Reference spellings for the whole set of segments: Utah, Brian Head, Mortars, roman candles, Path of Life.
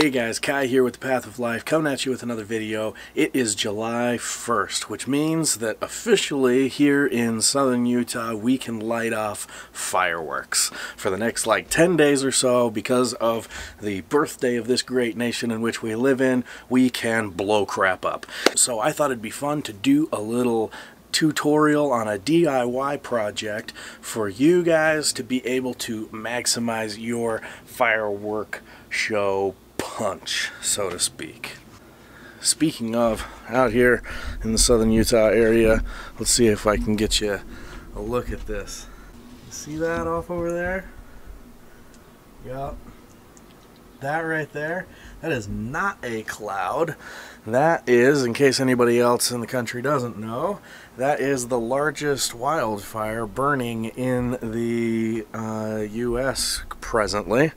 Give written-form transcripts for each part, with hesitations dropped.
Hey guys, Kai here with the Path of Life, coming at you with another video. It is July 1st, which means that officially here in southern Utah, we can light off fireworks for the next like 10 days or so because of the birthday of this great nation in which we live in. We can blow crap up. So I thought it'd be fun to do a little tutorial on a DIY project for you guys to be able to maximize your firework show punch, so to speak. Speaking of, out here in the southern Utah area, let's see if I can get you a look at this. See that off over there? Yep. That right there, that is not a cloud. That is, in case anybody else in the country doesn't know, that is the largest wildfire burning in the U.S. presently.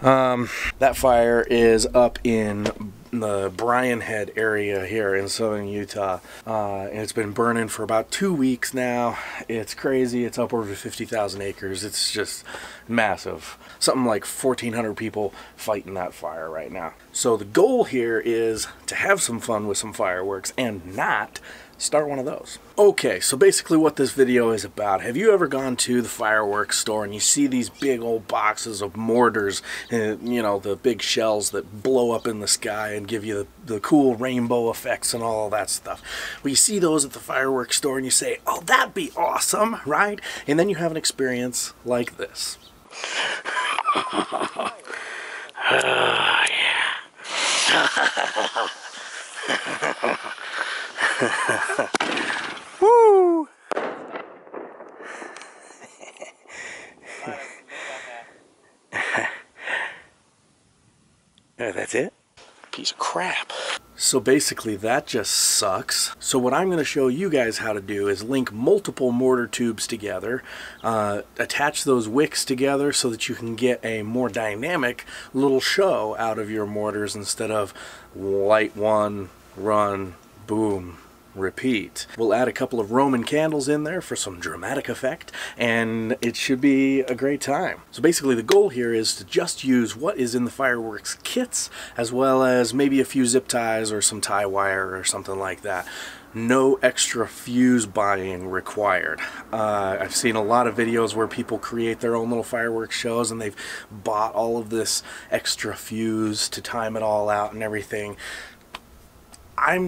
That fire is up in the Brian Head area here in southern Utah, and it's been burning for about 2 weeks now. It's crazy. It's up over 50,000 acres. It's just massive. Something like 1,400 people fighting that fire right now. So the goal here is to have some fun with some fireworks and not start one of those. Okay, so basically what this video is about, have you ever gone to the fireworks store and you see these big old boxes of mortars and, you know, the big shells that blow up in the sky and give you the cool rainbow effects and all that stuff? Well, you see those at the fireworks store and you say, oh, that'd be awesome, right? And then you have an experience like this. Oh, yeah. Woo! That's it? Piece of crap. So basically that just sucks. So what I'm going to show you guys how to do is link multiple mortar tubes together, attach those wicks together so that you can get a more dynamic little show out of your mortars instead of light one, run, boom, repeat. We'll add a couple of Roman candles in there for some dramatic effect, and it should be a great time. So basically the goal here is to just use what is in the fireworks kits, as well as maybe a few zip ties or some tie wire or something like that. No extra fuse buying required. I've seen a lot of videos where people create their own little fireworks shows and they've bought all of this extra fuse to time it all out and everything. I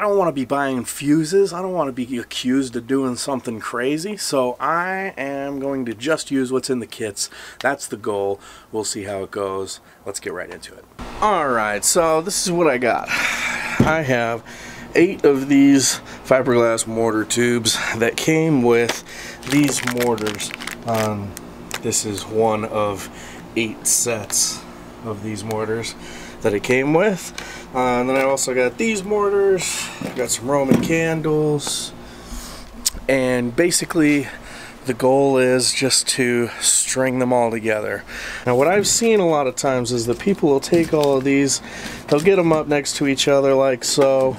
don't want to be buying fuses. I don't want to be accused of doing something crazy. So I am going to just use what's in the kits. That's the goal. We'll see how it goes. Let's get right into it. Alright, so this is what I got. I have 8 of these fiberglass mortar tubes that came with these mortars. This is one of 8 sets of these mortars that it came with. And then I also got these mortars, I've got some Roman candles, and basically the goal is just to string them all together. Now what I've seen a lot of times is that people will take all of these, they'll get them up next to each other like so,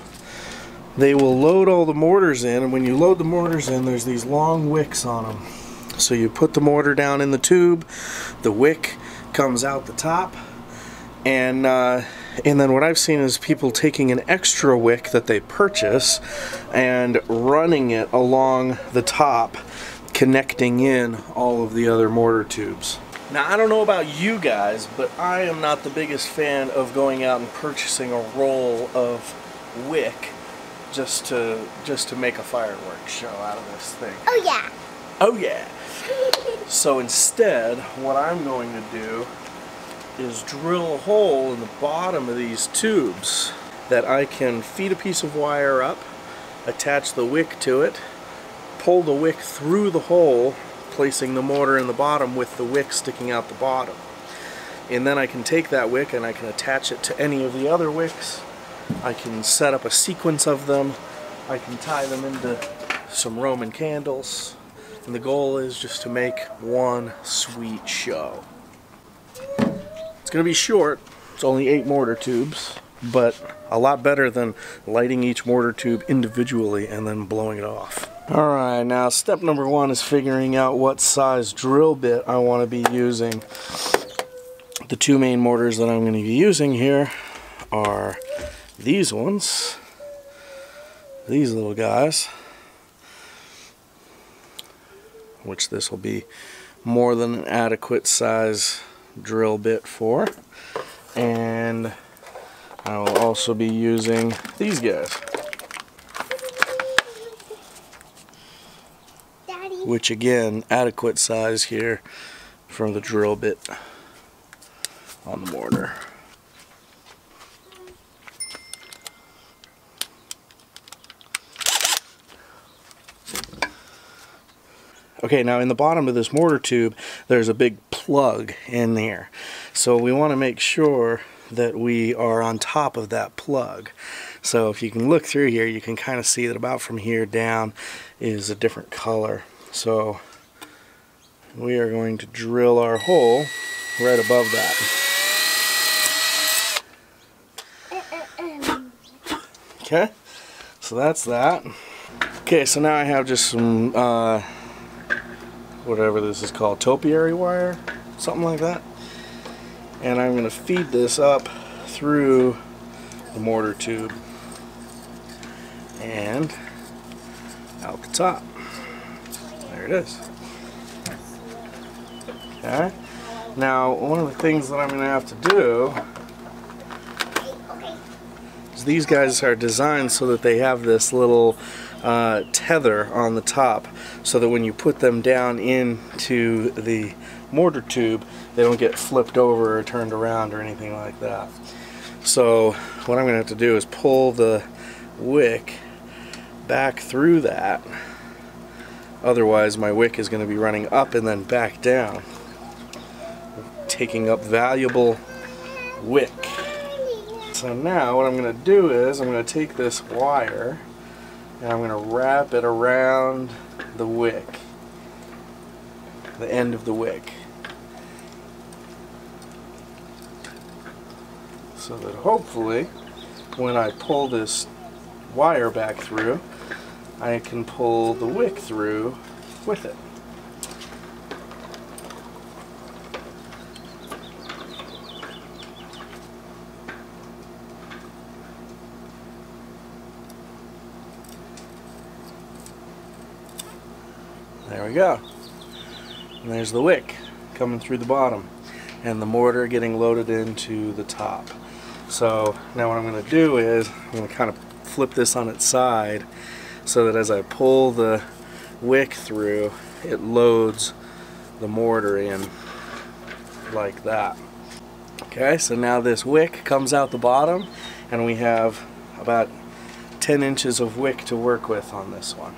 they will load all the mortars in, and when you load the mortars in, there's these long wicks on them. So you put the mortar down in the tube, the wick comes out the top, and then what I've seen is people taking an extra wick that they purchase and running it along the top, connecting in all of the other mortar tubes. Now I don't know about you guys, but I am not the biggest fan of going out and purchasing a roll of wick just to make a fireworks show out of this thing. Oh yeah. Oh yeah. So instead, what I'm going to do is drill a hole in the bottom of these tubes that I can feed a piece of wire up, attach the wick to it, pull the wick through the hole, placing the mortar in the bottom with the wick sticking out the bottom. And then I can take that wick and I can attach it to any of the other wicks. I can set up a sequence of them. I can tie them into some Roman candles. And the goal is just to make one sweet show. It's going to be short, it's only 8 mortar tubes, but a lot better than lighting each mortar tube individually and then blowing it off. Alright, now step number 1 is figuring out what size drill bit I want to be using. The two main mortars that I'm going to be using here are these ones, these little guys, which this will be more than an adequate size drill bit for. And I will also be using these guys, Daddy, which again, adequate size here for the drill bit on the mortar. Okay, now in the bottom of this mortar tube, there's a big plug in there. So we want to make sure that we are on top of that plug. So if you can look through here, you can kind of see that about from here down is a different color. So we are going to drill our hole right above that. Okay, so that's that. Okay, so now I have just some whatever this is called, topiary wire, something like that. And I'm going to feed this up through the mortar tube and out the top. There it is. Okay. Now, one of the things that I'm going to have to do is these guys are designed so that they have this little tether on the top, so that when you put them down into the mortar tube, they don't get flipped over or turned around or anything like that. So what I'm going to have to do is pull the wick back through that, otherwise my wick is going to be running up and then back down, taking up valuable wick. So now what I'm going to do is I'm going to take this wire and I'm going to wrap it around the wick, the end of the wick, so that hopefully when I pull this wire back through, I can pull the wick through with it. There we go. And there's the wick coming through the bottom and the mortar getting loaded into the top. So now what I'm going to do is I'm going to kind of flip this on its side so that as I pull the wick through, it loads the mortar in like that. Okay, so now this wick comes out the bottom and we have about 10 inches of wick to work with on this one.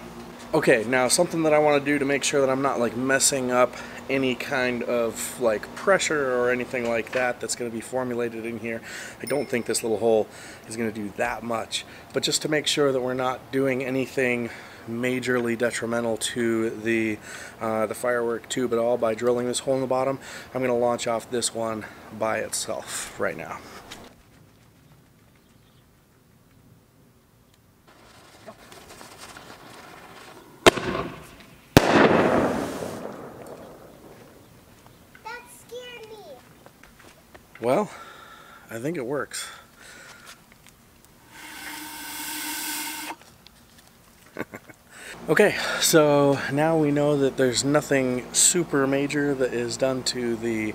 Okay, now something that I want to do to make sure that I'm not like messing up any kind of like pressure or anything like that that's going to be formulated in here. I don't think this little hole is going to do that much, but just to make sure that we're not doing anything majorly detrimental to the firework tube at all by drilling this hole in the bottom, I'm going to launch off this one by itself right now. Well, I think it works. Okay, so now we know that there's nothing super major that is done to the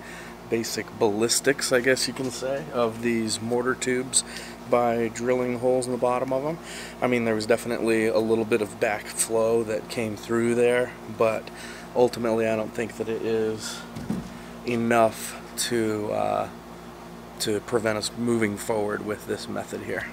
basic ballistics, I guess you can say, of these mortar tubes by drilling holes in the bottom of them. I mean, there was definitely a little bit of backflow that came through there, but ultimately I don't think that it is enough to prevent us moving forward with this method here.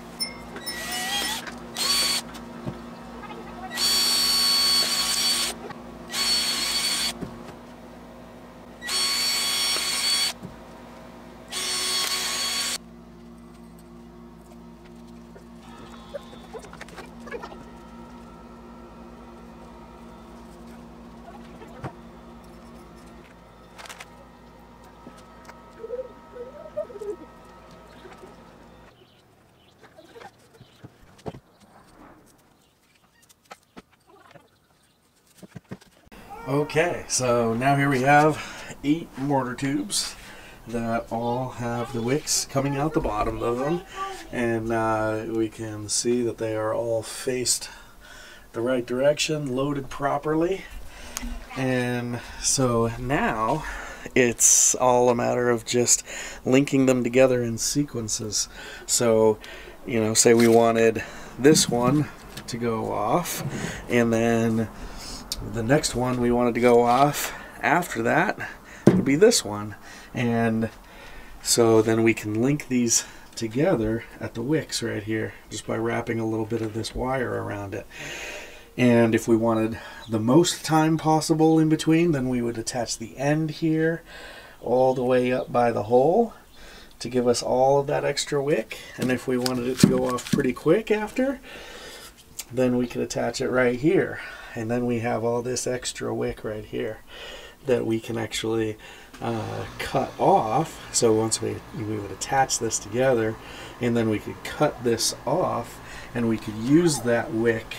Okay, so now here we have 8 mortar tubes that all have the wicks coming out the bottom of them, and we can see that they are all faced the right direction, loaded properly. And so now it's all a matter of just linking them together in sequences. So, you know, say we wanted this one to go off, and then the next one we wanted to go off after that would be this one. And so then we can link these together at the wicks right here just by wrapping a little bit of this wire around it. And if we wanted the most time possible in between, then we would attach the end here all the way up by the hole to give us all of that extra wick. And if we wanted it to go off pretty quick after, then we could attach it right here. And then we have all this extra wick right here that we can actually cut off. So once we would attach this together, and then we could cut this off, and we could use that wick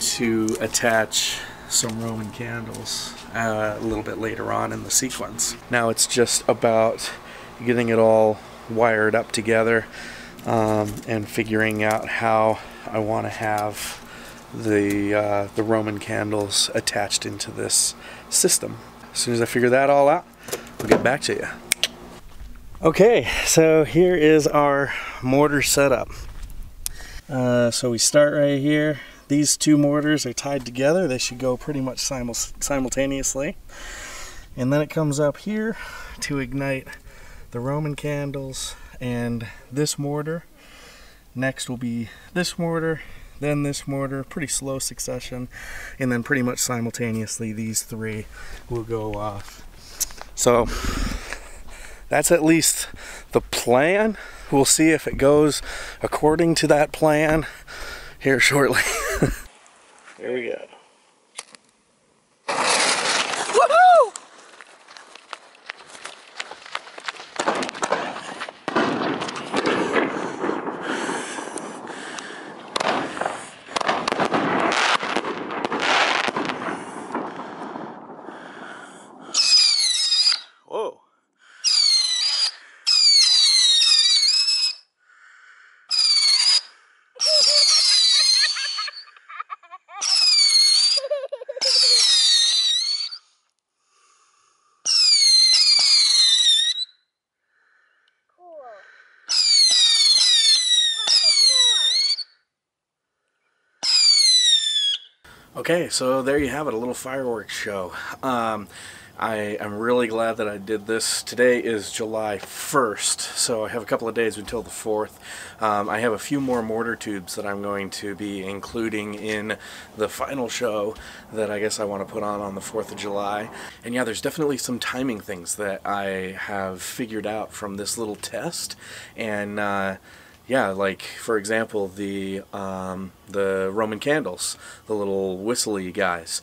to attach some Roman candles a little bit later on in the sequence. Now it's just about getting it all wired up together and figuring out how I want to have the Roman candles attached into this system. As soon as I figure that all out, I'll get back to you. Okay, so here is our mortar setup. So we start right here. These two mortars are tied together. They should go pretty much simultaneously. And then it comes up here to ignite the Roman candles and this mortar. Next will be this mortar, then this mortar, pretty slow succession. And then pretty much simultaneously, these three will go off. So that's at least the plan. We'll see if it goes according to that plan here shortly. There we go. Woohoo! Whoa. Okay, so there you have it, a little fireworks show. I am really glad that I did this. Today is July 1st, so I have a couple of days until the 4th. I have a few more mortar tubes that I'm going to be including in the final show that I guess I want to put on the 4th of July. And yeah, there's definitely some timing things that I have figured out from this little test. And yeah, like, for example, the Roman candles, the little whistly guys.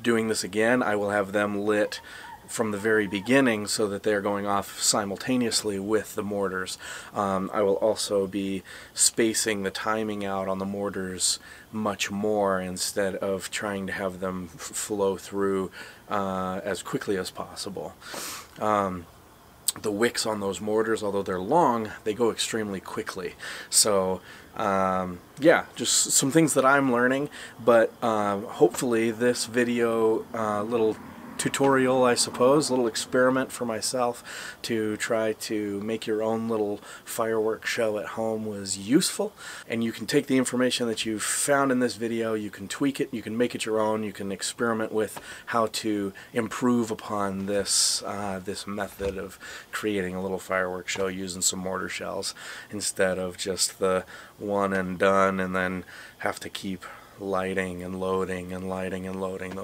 Doing this again, I will have them lit from the very beginning so that they're going off simultaneously with the mortars. I will also be spacing the timing out on the mortars much more instead of trying to have them flow through as quickly as possible. The wicks on those mortars, although they're long, they go extremely quickly. So yeah, just some things that I'm learning, but hopefully this video, little tutorial, I suppose, little experiment for myself to try to make your own little fireworks show at home was useful. And you can take the information that you've found in this video, you can tweak it, you can make it your own, you can experiment with how to improve upon this this method of creating a little fireworks show using some mortar shells instead of just the one and done, and then have to keep lighting and loading and lighting and loading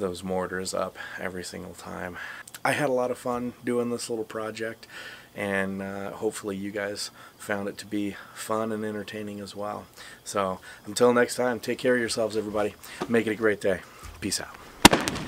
those mortars up every single time. I had a lot of fun doing this little project, and hopefully you guys found it to be fun and entertaining as well. So until next time, take care of yourselves, everybody. Make it a great day. Peace out.